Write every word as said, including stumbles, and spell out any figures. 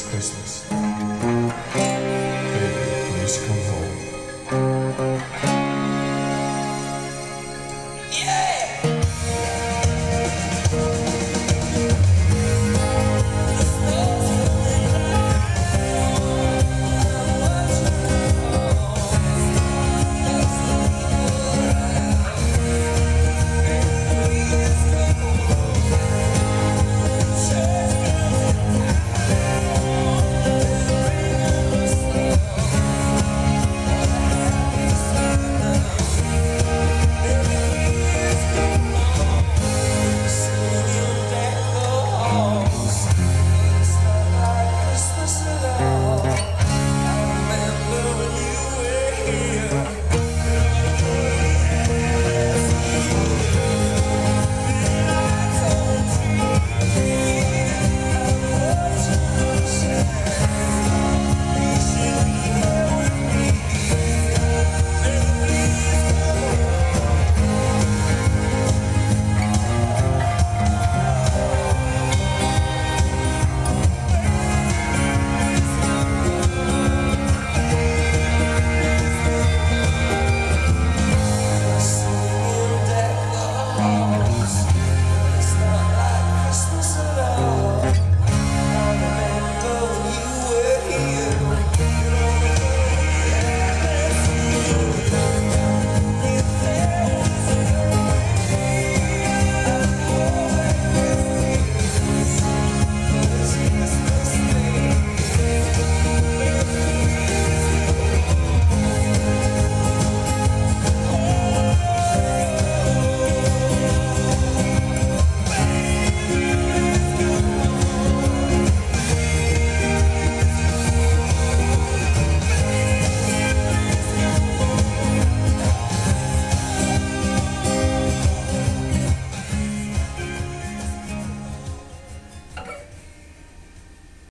this Christmas.